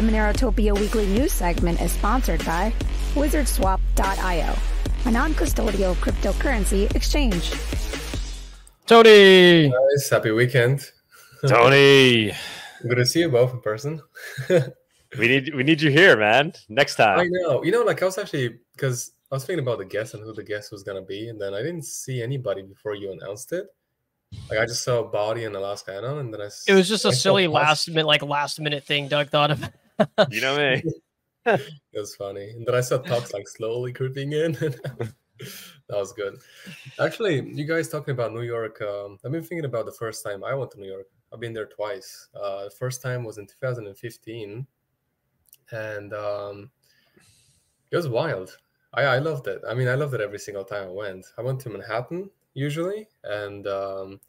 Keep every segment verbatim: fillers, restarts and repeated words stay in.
The Monerotopia Weekly News segment is sponsored by Wizard Swap dot i o, a non-custodial cryptocurrency exchange. Tony! Guys, happy weekend. Tony! Good to see you both in person. we need we need you here, man. Next time. I know. You know, like I was actually, because I was thinking about the guest and who the guest was going to be, and then I didn't see anybody before you announced it. Like I just saw Body and Alaska Anon, and then I. It was just a I silly last minute, like last minute thing Doug thought of. You know me. It was funny, and then I saw Talks like slowly creeping in. That was good. Actually, you guys talking about New York? Um, I've been thinking about the first time I went to New York. I've been there twice. Uh, the first time was in two thousand fifteen, and um, it was wild. I I loved it. I mean, I loved it every single time I went. I went to Manhattan usually, and um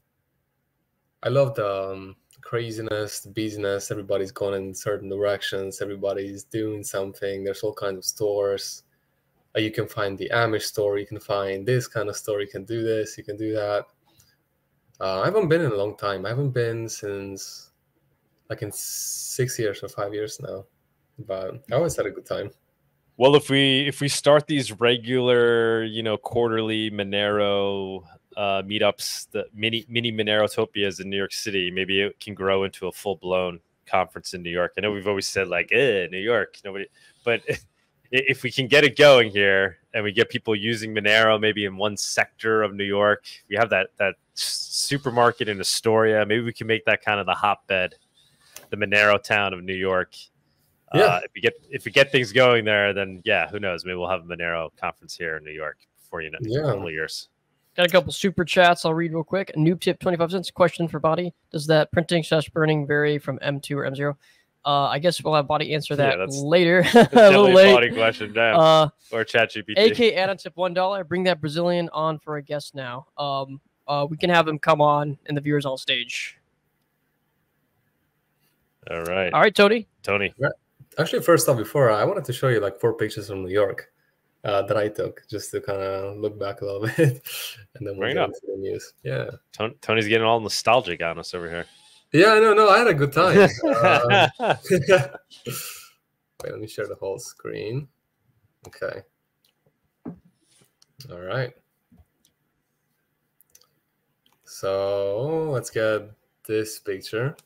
I love the um, craziness, the business. Everybody's going in certain directions, everybody's doing something. There's all kinds of stores. Uh, you can find the Amish store, you can find this kind of store, you can do this, you can do that. uh, I haven't been in a long time. I haven't been since like in six years or five years now, but I always had a good time. Well, if we if we start these regular, you know, quarterly Monero uh, meetups, the mini mini Monerotopias in New York City, maybe it can grow into a full blown conference in New York. I know we've always said like, eh, New York, nobody, but if we can get it going here and we get people using Monero, maybe in one sector of New York, we have that that supermarket in Astoria. Maybe we can make that kind of the hotbed, the Monero town of New York. Yeah. Uh, if we get if we get things going there, then yeah, who knows? Maybe we'll have a Monero conference here in New York before you know, yeah. A couple of years. Got a couple super chats I'll read real quick. Noob tip twenty-five cents. Question for Body: does that printing slash burning vary from M two or M zero? Uh, I guess we'll have Body answer that yeah, that's, later. That's a little late. Body question, damn. Uh, or ChatGPT. A K add on tip one dollar. Bring that Brazilian on for a guest now. Um, uh, we can have him come on and the viewers on stage. All right. All right, Tony. Tony. Yeah. Actually, first off, before I wanted to show you like four pictures from New York uh, that I took just to kind of look back a little bit, and then we'll get into the news. Yeah, Tony, Tony's getting all nostalgic on us over here. Yeah, no, no, I had a good time. um, wait, let me share the whole screen. Okay. All right. So let's get this picture.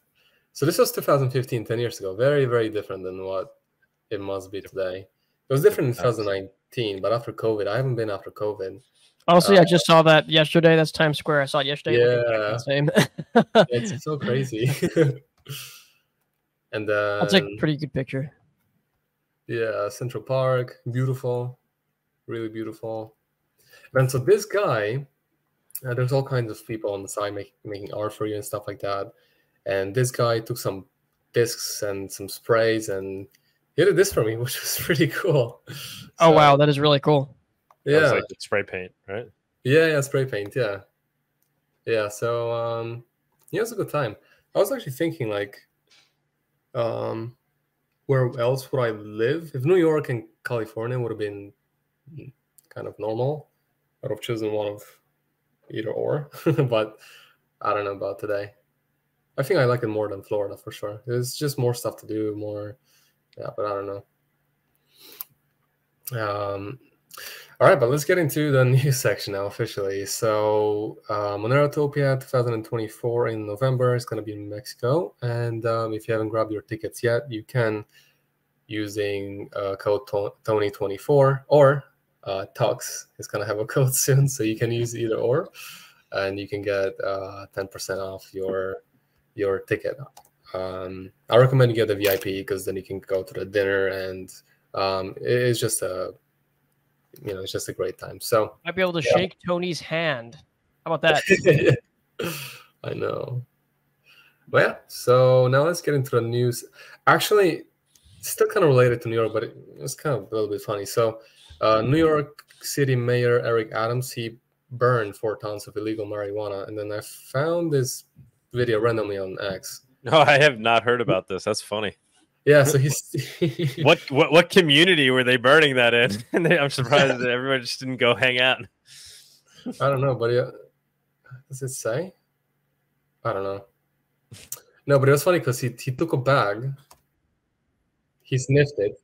So this was two thousand fifteen, ten years ago. Very, very different than what it must be today. It was different in two thousand nineteen, but after COVID, I haven't been after COVID. Also, uh, yeah, I just saw that yesterday. That's Times Square. I saw it yesterday. Yeah, same. It's so crazy. And then, that's like a pretty good picture. Yeah, Central Park, beautiful, really beautiful. And so this guy, uh, there's all kinds of people on the side make, making art for you and stuff like that. And this guy took some discs and some sprays, and he did this for me, which was pretty cool. So, oh, wow. That is really cool. Yeah. That was like spray paint, right? Yeah, yeah, spray paint, yeah. Yeah, so um, yeah, it was a good time. I was actually thinking, like, um, where else would I live? If New York and California would have been kind of normal, I would have chosen one of either or. But I don't know about today. I think I like it more than Florida for sure. There's just more stuff to do, more, yeah, but I don't know. Um, all right, but let's get into the news section now officially. So uh, Monerotopia twenty twenty-four in November is going to be in Mexico. And um, if you haven't grabbed your tickets yet, you can using uh, code Tony twenty-four or uh, Tux is going to have a code soon. So you can use either or, and you can get uh, ten percent off your... your ticket. um I recommend you get the V I P, because then you can go to the dinner, and um it's just a you know it's just a great time. So I'd be able to yeah. shake Tony's hand. How about that? I know. Well, yeah, so now let's get into the news. Actually, it's still kind of related to New York, but it, it's kind of a little bit funny. So uh New York City Mayor Eric Adams, he burned four tons of illegal marijuana, and then I found this video randomly on X. No, I have not heard about this. That's funny. Yeah, so he's what, what what community were they burning that in? And they, I'm surprised that everyone just didn't go hang out. I don't know, buddy. Does it say? I don't know. No, but it was funny because he, he took a bag he sniffed it.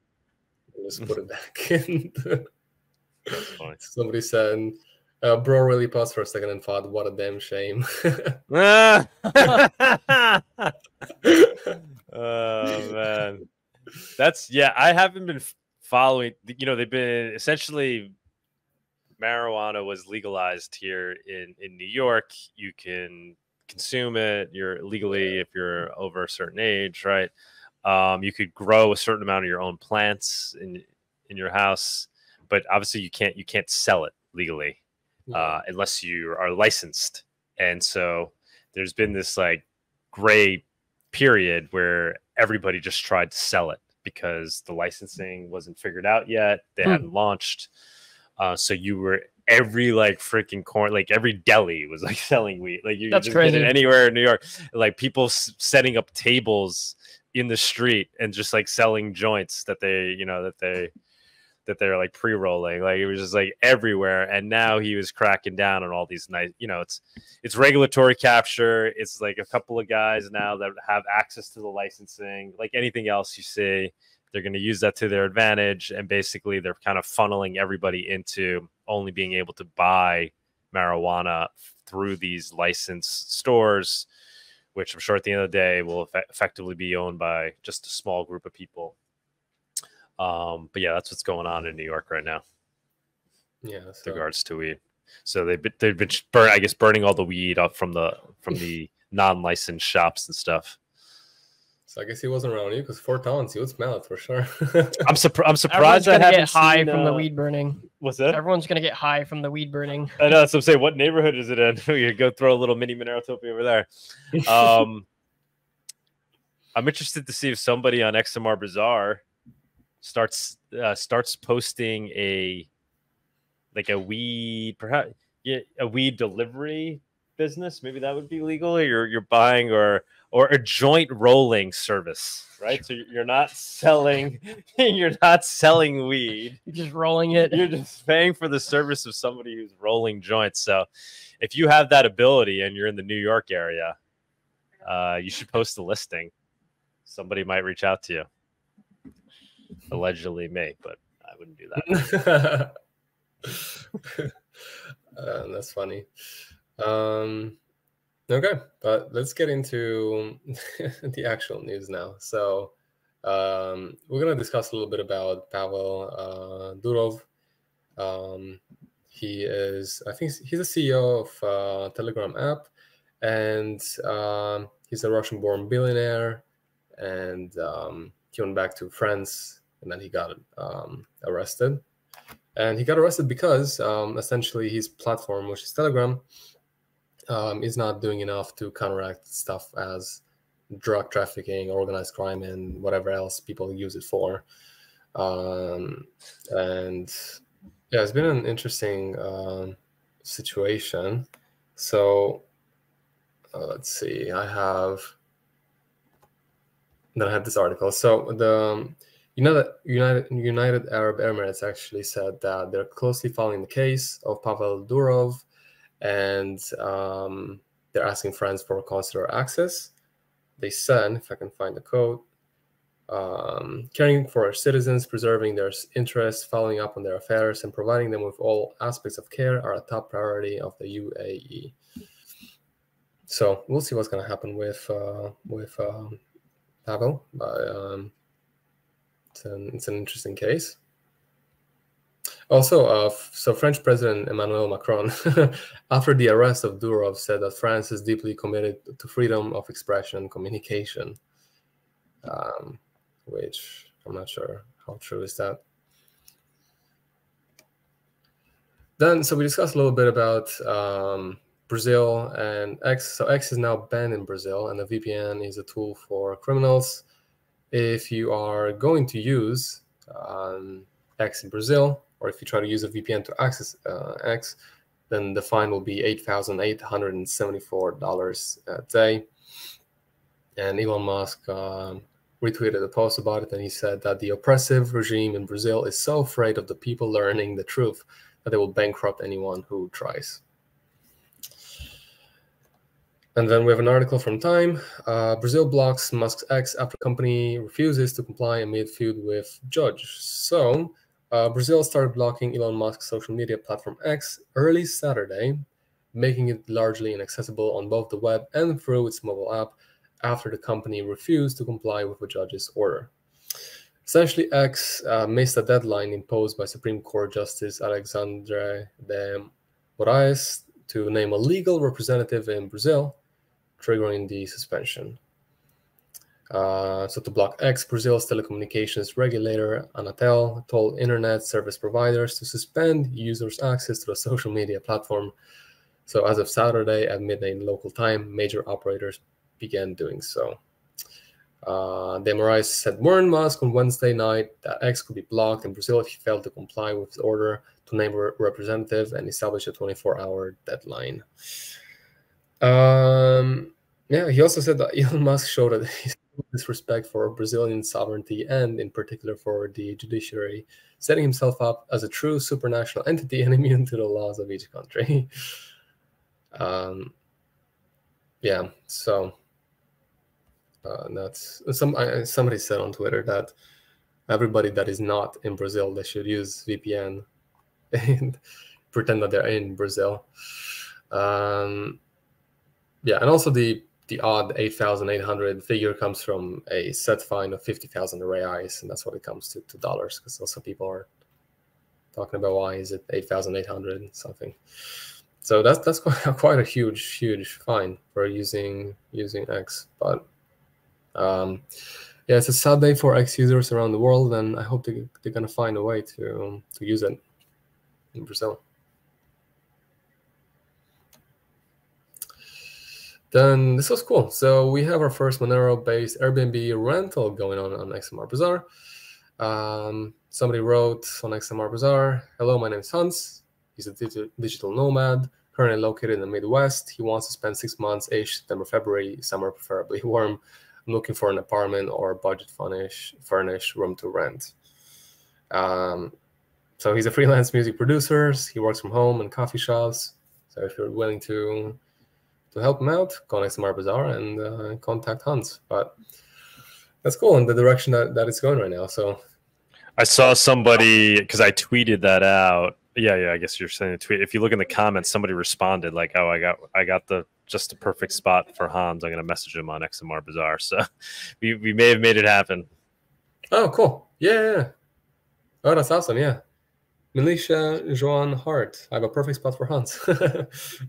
Let's put it back in. That's fine. Somebody said, uh, bro really paused for a second and thought, what a damn shame. Oh, man. That's, yeah, I haven't been following, you know, they've been essentially, marijuana was legalized here in, in New York. You can consume it. You're legally, if you're over a certain age, right? Um, you could grow a certain amount of your own plants in in your house, but obviously you can't you can't sell it legally uh, unless you are licensed. And so there's been this like gray period where everybody just tried to sell it because the licensing wasn't figured out yet. They hmm. hadn't launched. Uh, so you were every like freaking corner, like every deli was like selling weed. Like you That's just crazy. Get it anywhere in New York. Like people s setting up tables in the street and just like selling joints that they, you know, that they, that they're like pre-rolling. Like it was just like everywhere. And now he was cracking down on all these nice, you know, it's, it's regulatory capture. It's like a couple of guys now that have access to the licensing, like anything else you see. They're going to use that to their advantage. And basically they're kind of funneling everybody into only being able to buy marijuana through these licensed stores, which I'm sure at the end of the day will effectively be owned by just a small group of people. Um, but yeah, that's what's going on in New York right now. Yeah. With regards to weed. So they've been, they've been, burn, I guess, burning all the weed off from the, from the non-licensed shops and stuff. So I guess he wasn't around you because four tons, you would smell it for sure. I'm, surpri I'm surprised I haven't get high seen, uh... from the weed burning. What's that? Everyone's going to get high from the weed burning. I know. So I'm saying, what neighborhood is it in? You go throw a little mini Monerotopia over there. Um, I'm interested to see if somebody on X M R Bazaar starts uh, starts posting a like a weed, perhaps yeah, a weed delivery business. Maybe that would be legal. Or you're you're buying or. Or a joint rolling service, right? So you're not selling, you're not selling weed. You're just rolling it. You're just paying for the service of somebody who's rolling joints. So if you have that ability and you're in the New York area, uh, you should post a listing. Somebody might reach out to you. Allegedly me, but I wouldn't do that. uh, that's funny. Um... Okay, but let's get into the actual news now. So um, we're going to discuss a little bit about Pavel uh, Durov. Um, he is, I think he's a C E O of uh, Telegram app, and uh, he's a Russian-born billionaire, and um, he went back to France, and then he got um, arrested. And he got arrested because um, essentially his platform, which is Telegram, Um, is not doing enough to counteract stuff as drug trafficking, organized crime, and whatever else people use it for. Um, and yeah, it's been an interesting uh, situation. So uh, let's see. I have then I have this article. So the you know that United United Arab Emirates actually said that they're closely following the case of Pavel Durov. And um, they're asking France for consular access. They said, if I can find the quote, um, caring for our citizens, preserving their interests, following up on their affairs, and providing them with all aspects of care are a top priority of the U A E. So we'll see what's going to happen with uh, with um, Pavel. But, um, it's, an, it's an interesting case. Also, uh, so French President Emmanuel Macron, after the arrest of Durov, said that France is deeply committed to freedom of expression and communication, um, which I'm not sure how true is that. Then, so we discussed a little bit about um, Brazil and X. So X is now banned in Brazil, and the V P N is a tool for criminals. If you are going to use um, X in Brazil, or if you try to use a V P N to access uh, X, then the fine will be eight thousand eight hundred seventy-four dollars a day. And Elon Musk um, retweeted a post about it, and he said that the oppressive regime in Brazil is so afraid of the people learning the truth that they will bankrupt anyone who tries. And then we have an article from Time. Uh, Brazil blocks Musk's X after company refuses to comply amid feud with judge. So uh, Brazil started blocking Elon Musk's social media platform X early Saturday, making it largely inaccessible on both the web and through its mobile app after the company refused to comply with a judge's order. Essentially, X uh, missed a deadline imposed by Supreme Court Justice Alexandre de Moraes to name a legal representative in Brazil, triggering the suspension. Uh, so to block X, Brazil's telecommunications regulator, Anatel, told internet service providers to suspend users' access to the social media platform. So as of Saturday at midnight local time, major operators began doing so. Uh, De Moraes said, warned Musk on Wednesday night that X could be blocked in Brazil if he failed to comply with his order to name a representative and establish a twenty-four hour deadline. Um, yeah, he also said that Elon Musk showed a disrespect for Brazilian sovereignty and, in particular, for the judiciary, setting himself up as a true supranational entity and immune to the laws of each country. um, yeah, so. Uh, that's some. I, somebody said on Twitter that everybody that is not in Brazil, they should use V P N and pretend that they're in Brazil. Um, yeah, and also the the odd eight thousand eight hundred figure comes from a set fine of fifty thousand reais, and that's what it comes to to dollars. Because also people are talking about why is it eight thousand eight hundred something. So that's that's quite a, quite a huge huge fine for using using X, but. Um, yeah, it's a sad day for X users around the world, and I hope they, they're going to find a way to, to use it in Brazil. Then this was cool. So we have our first Monero-based Airbnb rental going on on X M R Bazaar. Um, somebody wrote on X M R Bazaar, hello, my name is Hans. He's a dig digital nomad, currently located in the Midwest. He wants to spend six months, ish, September, February, summer preferably warm. Looking for an apartment or budget furnish furnish room to rent. Um, so he's a freelance music producer. He works from home and coffee shops. So if you're willing to to help him out, go on X M R Bazaar and uh, contact Hans. But that's cool in the direction that, that it's going right now. So I saw somebody, because I tweeted that out. Yeah, yeah. I guess you're saying a tweet. If you look in the comments, somebody responded like, "Oh, I got, I got the." Just a perfect spot for Hans. I'm going to message him on X M R Bazaar. So we, we may have made it happen. Oh, cool. Yeah, yeah. Oh, that's awesome. Yeah. Militia Joan Hart. I have a perfect spot for Hans.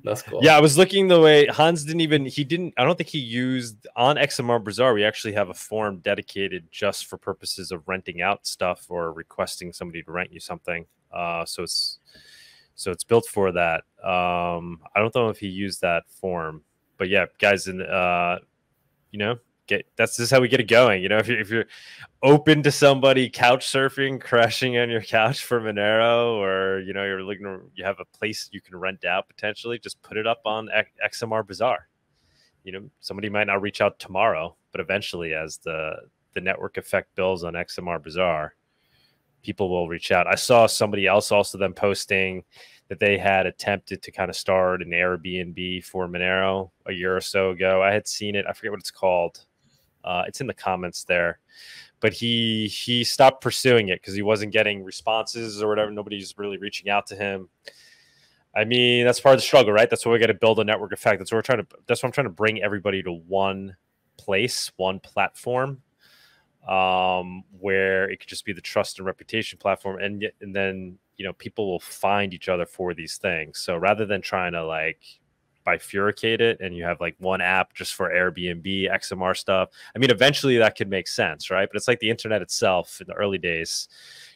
That's cool. Yeah, I was looking the way Hans didn't even, he didn't, I don't think he used on X M R Bazaar. We actually have a form dedicated just for purposes of renting out stuff or requesting somebody to rent you something. Uh, so it's, So it's built for that. Um, I don't know if he used that form, but yeah, guys, and uh, you know, get that's just how we get it going. You know, if you're if you're open to somebody couch surfing, crashing on your couch for Monero, or you know, you're looking, to, you have a place you can rent out potentially. Just put it up on X M R Bazaar. You know, somebody might not reach out tomorrow, but eventually, as the the network effect builds on X M R Bazaar, people will reach out. I saw somebody else also them posting that they had attempted to kind of start an Airbnb for Monero a year or so ago. I had seen it. I forget what it's called. Uh, it's in the comments there. But he he stopped pursuing it because he wasn't getting responses or whatever. Nobody's really reaching out to him. I mean, that's part of the struggle, right? That's why we got to build a network effect. That's what we're trying to. That's why I'm trying to bring everybody to one place, one platform. Um, where it could just be the trust and reputation platform, and and then you know people will find each other for these things. So rather than trying to like bifurcate it, and you have like one app just for Airbnb, X M R stuff. I mean, eventually that could make sense, right? But it's like the internet itself in the early days.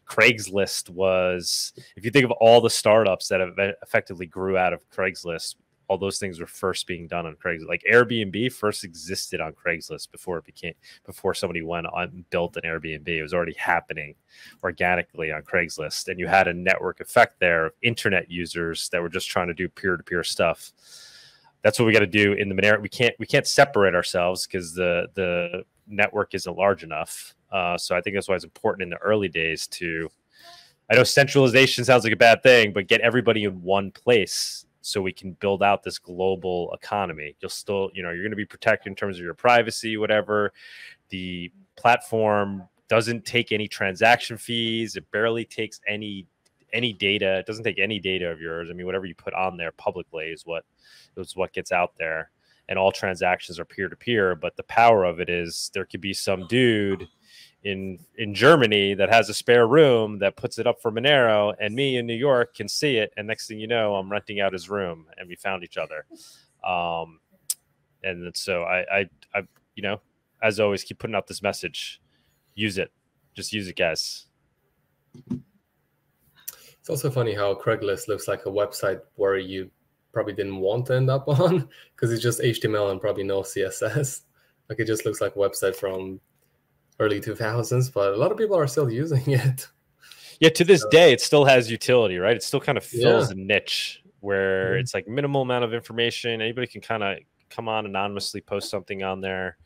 Craigslist was, if you think of all the startups that have effectively grew out of Craigslist, all those things were first being done on Craigslist. Like Airbnb first existed on Craigslist before it became, before somebody went on and built an Airbnb. It was already happening organically on Craigslist. And you had a network effect there of internet users that were just trying to do peer-to-peer stuff. That's what we got to do in the Monero. We can't, we can't separate ourselves because the, the network isn't large enough. Uh, so I think that's why it's important in the early days to, I know centralization sounds like a bad thing, but get everybody in one place so we can build out this global economy. You'll still, you know, you're going to be protected in terms of your privacy, whatever. The platform doesn't take any transaction fees. It barely takes any any data. It doesn't take any data of yours. I mean, whatever you put on there publicly is what is what gets out there. And all transactions are peer-to-peer, but the power of it is there could be some dude in in Germany that has a spare room that puts it up for Monero, and me in New York can see it, and next thing you know, I'm renting out his room, and we found each other. Um, and so I, I, I, you know, as always, keep putting out this message. Use it. Just use it, guys. It's also funny how Craigslist looks like a website where you probably didn't want to end up on, because it's just H T M L and probably no C S S. Like, it just looks like a website from early two thousands, but a lot of people are still using it. Yeah, to this so, day, it still has utility, right? It still kind of fills yeah. a niche where mm-hmm. it's like minimal amount of information. Anybody can kind of come on anonymously, post something on there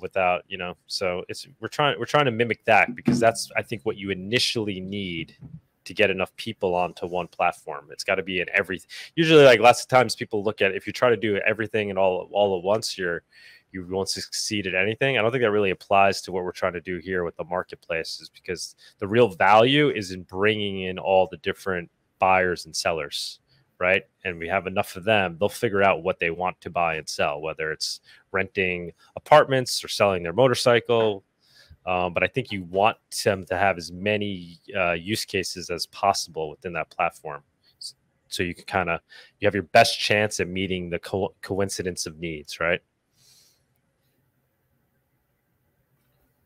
without, you know, so it's we're trying we're trying to mimic that, because that's, I think, what you initially need to get enough people onto one platform. It's got to be in everything. Usually, like, lots of times people look at it, if you try to do everything and all all at once, you're you won't succeed at anything. I don't think that really applies to what we're trying to do here with the marketplace, is because the real value is in bringing in all the different buyers and sellers, right? And we have enough of them, they'll figure out what they want to buy and sell, whether it's renting apartments or selling their motorcycle. Um, but I think you want them to have as many uh, use cases as possible within that platform. So you can kind of, you have your best chance at meeting the co coincidence of needs, right?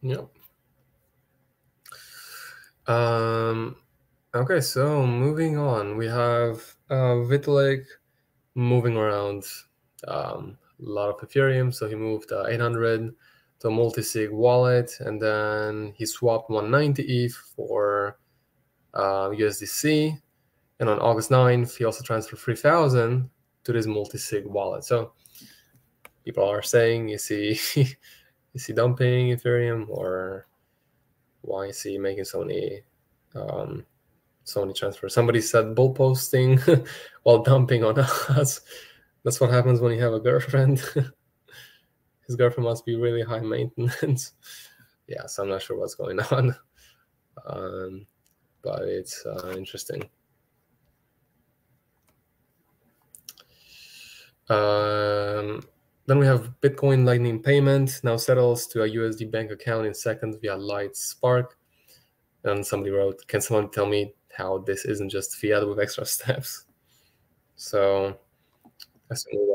Yep. Um, okay, so moving on, we have uh, Vitalik moving around um, a lot of Ethereum. So he moved uh, eight hundred. The multi-sig wallet, and then he swapped one ninety E T H for uh, U S D C, and on August ninth he also transferred three thousand to this multi-sig wallet. So people are saying, is he is he dumping Ethereum, or why is he making so many um, so many transfers? Somebody said bull posting while dumping on us. That's what happens when you have a girlfriend. His girlfriend must be really high maintenance. Yeah, so I'm not sure what's going on. Um, but it's uh, interesting. Um, then we have Bitcoin Lightning Payment now settles to a U S D bank account in seconds via LightSpark. And somebody wrote, can someone tell me how this isn't just fiat with extra steps? So that's a new video.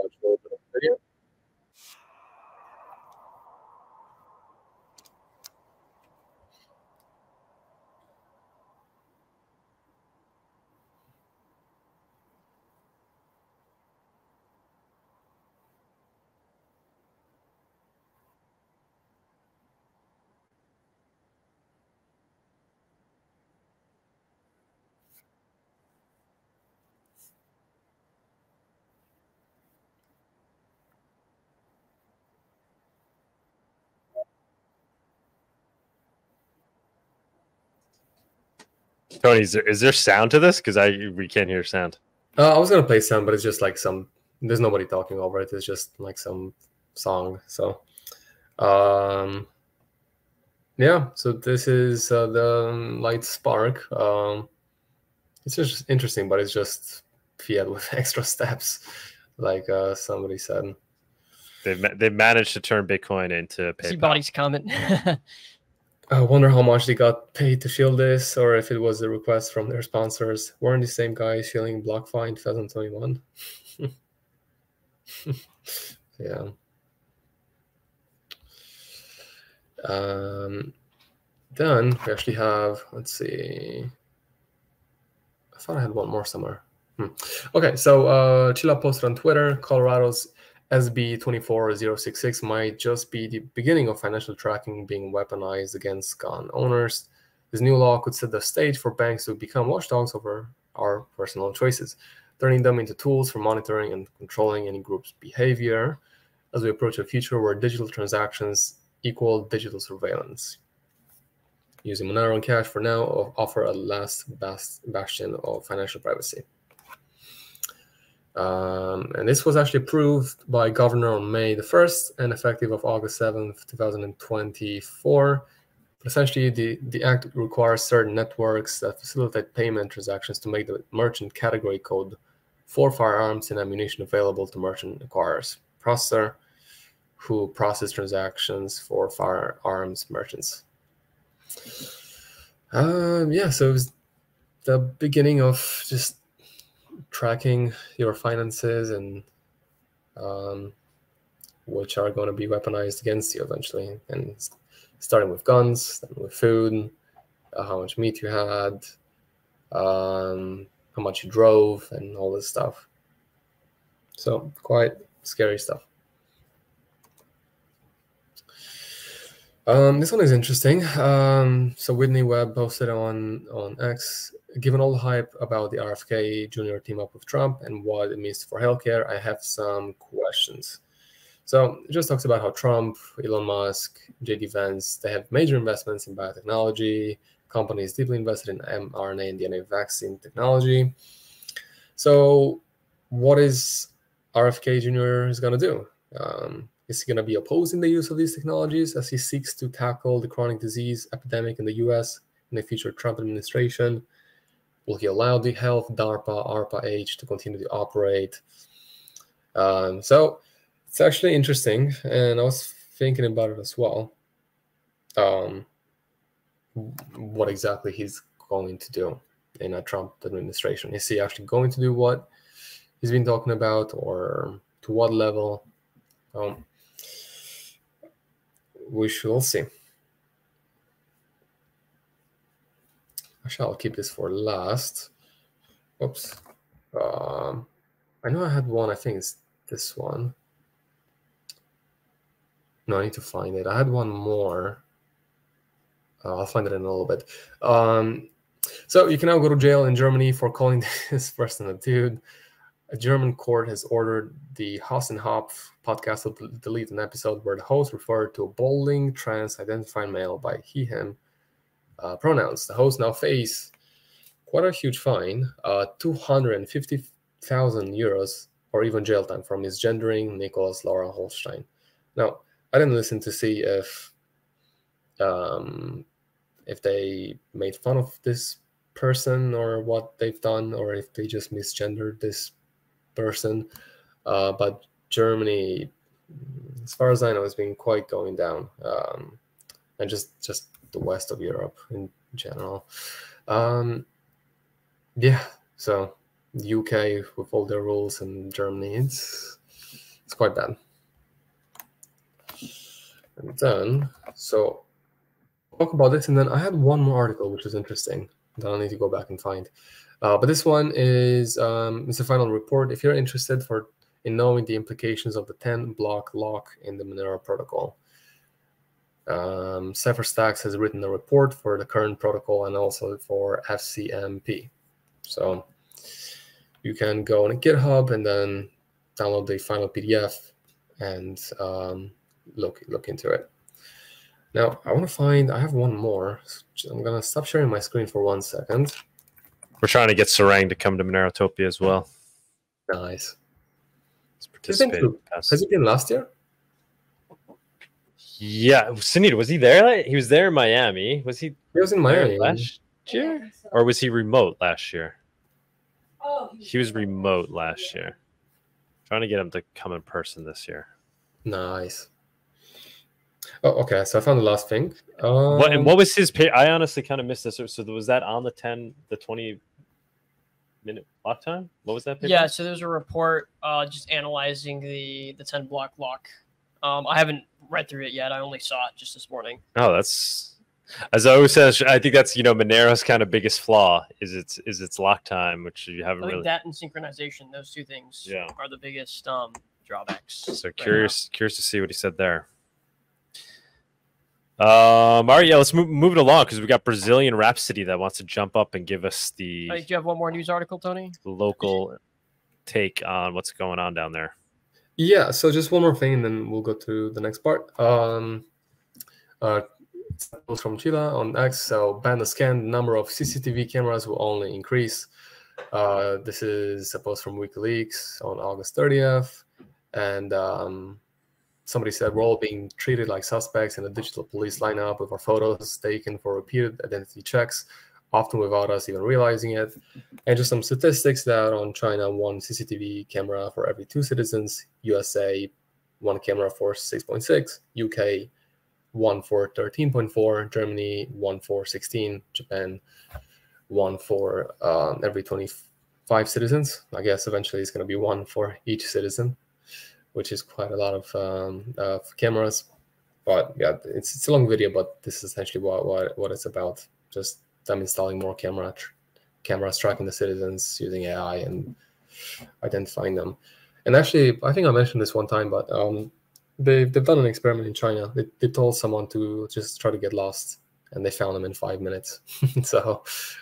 Tony, is there, is there sound to this? Because I we can't hear sound. Uh, I was gonna play sound, but it's just like some. There's nobody talking over it. It's just like some song. So, um, yeah. So this is uh, the LightSpark. Um, it's just interesting, but it's just fiat with extra steps, like uh, somebody said. They ma they managed to turn Bitcoin into PayPal. See Bonnie's comment. I wonder how much they got paid to shield this, or if it was a request from their sponsors. Weren't the same guys shielding BlockFi in twenty twenty-one? Yeah. Um, then we actually have, let's see. I thought I had one more somewhere. Hmm. Okay, so uh, Chila posted on Twitter, Colorado's S B two four zero six six might just be the beginning of financial tracking being weaponized against gun owners. This new law could set the stage for banks to become watchdogs over our personal choices, turning them into tools for monitoring and controlling any group's behavior as we approach a future where digital transactions equal digital surveillance. Using Monero and cash for now offer a last best bastion of financial privacy. Um, and this was actually approved by governor on May the first and effective of August seventh, two thousand twenty-four. But essentially, the, the act requires certain networks that facilitate payment transactions to make the merchant category code for firearms and ammunition available to merchant acquirers, processor, who process transactions for firearms merchants. Um, yeah, so it was the beginning of just tracking your finances and um, which are going to be weaponized against you eventually. And starting with guns, then with food, uh, how much meat you had, um, how much you drove, and all this stuff. So quite scary stuff. Um, this one is interesting. Um, so Whitney Webb posted on, on X, given all the hype about the R F K Junior team up with Trump and what it means for healthcare, I have some questions. So it just talks about how Trump, Elon Musk, J D. Vance, they have major investments in biotechnology, companies deeply invested in mRNA and D N A vaccine technology. So what is R F K Junior is going to do? Um, Is he going to be opposing the use of these technologies as he seeks to tackle the chronic disease epidemic in the U S in the future Trump administration? Will he allow the health, DARPA, ARPA-H to continue to operate? Um, so it's actually interesting, and I was thinking about it as well, um, what exactly he's going to do in a Trump administration. Is he actually going to do what he's been talking about, or to what level? Um, We shall see. I shall keep this for last. Oops. Um, I know I had one. I think it's this one. No, I need to find it. I had one more. Uh, I'll find it in a little bit. Um, so you can now go to jail in Germany for calling this person a dude. A German court has ordered the Haus and Hopf podcast to delete an episode where the host referred to a balding trans-identifying male by he/him uh, pronouns. The host now face quite a huge fine, uh, two hundred fifty thousand euros, or even jail time for misgendering Nicholas Laura Holstein. Now, I didn't listen to see if um, if they made fun of this person or what they've done, or if they just misgendered this person, uh, but Germany, as far as I know, has been quite going down, um, and just just the west of Europe in general. Um, yeah, so U K with all their rules, and Germany, it's it's quite bad. And then, so talk about this, and then I had one more article which is interesting that I need to go back and find. Uh, but this one is um, it's a final report. If you're interested for in knowing the implications of the ten block lock in the Monero protocol, um, Cipher Stacks has written a report for the current protocol and also for F C M P. So you can go on GitHub and then download the final P D F and um, look look into it. Now I want to find. I have one more. So I'm gonna stop sharing my screen for one second. We're trying to get Serang to come to Monerotopia as well. Nice. He's participated. Has he been last year? Yeah, Sunita, was he there? He was there in Miami. Was he? He was in Miami last year, or was he remote last year? Oh, he was remote last year. Trying to get him to come in person this year. Nice. Oh, okay. So I found the last thing. Um, what, and what was his pay? I honestly kind of missed this. So was that on the ten, the twenty? Minute block time? What was that paper? Yeah, so there's a report uh, just analyzing the the ten block lock. Um, I haven't read through it yet. I only saw it just this morning. Oh, that's, as I always say, I think that's, you know, Monero's kind of biggest flaw is its is its lock time, which you haven't I think really. That and synchronization, those two things yeah. are the biggest um, drawbacks. So right curious, now. curious to see what he said there. Um, all right, yeah, let's move, move it along because we got Brazilian Rhapsody that wants to jump up and give us the. Right, do you have one more news article, Tony? Local take on what's going on down there. Yeah, so just one more thing, and then we'll go to the next part. Um, uh, from Chile on X, so ban the scan. The number of C C T V cameras will only increase. Uh, this is a post from WikiLeaks on August thirtieth. And um, somebody said, we're all being treated like suspects in a digital police lineup with our photos taken for repeated identity checks, often without us even realizing it. And just some statistics that on China, one C C T V camera for every two citizens, U S A, one camera for six point six, U K, one for thirteen point four, Germany, one for sixteen, Japan, one for uh, every twenty-five citizens. I guess eventually it's going to be one for each citizen, which is quite a lot of, um, of cameras. But yeah, it's, it's a long video, but this is essentially what, what, what it's about. Just them installing more camera tr cameras, tracking the citizens using A I and identifying them. And actually, I think I mentioned this one time, but um, they've, they've done an experiment in China. They, they told someone to just try to get lost, and they found them in five minutes so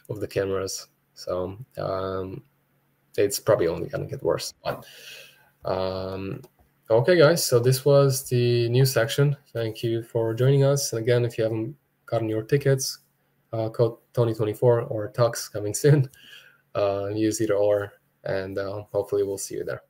of the cameras. So um, it's probably only going to get worse. But um, okay, guys, so this was the news section. Thank you for joining us. And again, if you haven't gotten your tickets, uh, code Tony twenty-four or T U X coming soon. Uh, use either or, and uh, hopefully we'll see you there.